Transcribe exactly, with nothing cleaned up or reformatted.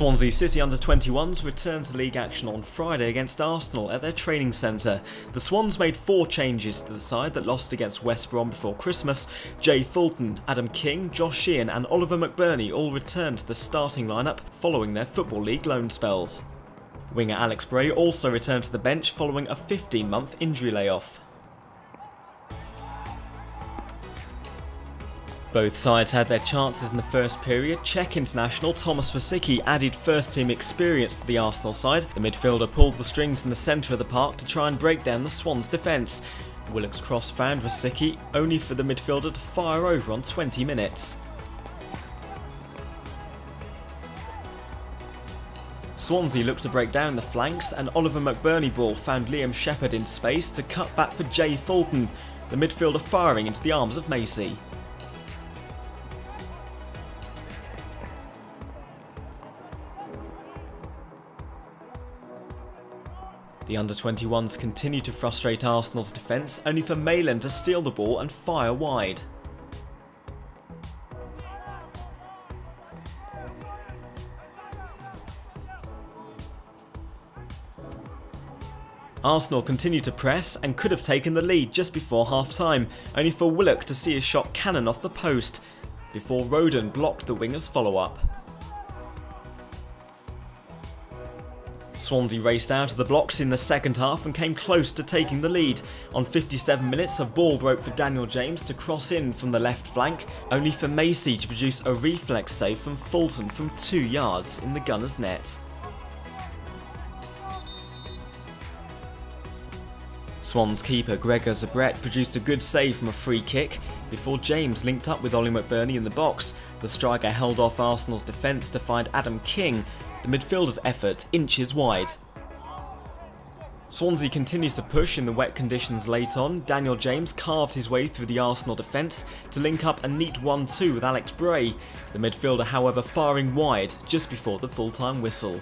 Swansea City under twenty-ones returned to league action on Friday against Arsenal at their training centre. The Swans made four changes to the side that lost against West Brom before Christmas. Jay Fulton, Adam King, Josh Sheehan and Oliver McBurney all returned to the starting lineup following their Football League loan spells. Winger Alex Bray also returned to the bench following a fifteen month injury layoff. Both sides had their chances in the first period. Czech international Thomas Vasicek added first-team experience to the Arsenal side. The midfielder pulled the strings in the centre of the park to try and break down the Swans' defence. Willock's cross found Vasicek, only for the midfielder to fire over on twenty minutes. Swansea looked to break down the flanks, and Oliver McBurney ball found Liam Shepherd in space to cut back for Jay Fulton, the midfielder firing into the arms of Macy. The under twenty-ones continued to frustrate Arsenal's defence, only for Maitland to steal the ball and fire wide. Arsenal continued to press and could have taken the lead just before half-time, only for Willock to see his shot cannon off the post, before Rodon blocked the winger's follow-up. Swansea raced out of the blocks in the second half and came close to taking the lead. On fifty-seven minutes, a ball broke for Daniel James to cross in from the left flank, only for Macy to produce a reflex save from Fulton from two yards in the Gunners' net. Swans keeper Gregor Zabrett produced a good save from a free kick, before James linked up with Ollie McBurney in the box. The striker held off Arsenal's defence to find Adam King, the midfielder's effort inches wide. Swansea continues to push in the wet conditions late on. Daniel James carved his way through the Arsenal defence to link up a neat one two with Alex Bray, the midfielder however firing wide just before the full-time whistle.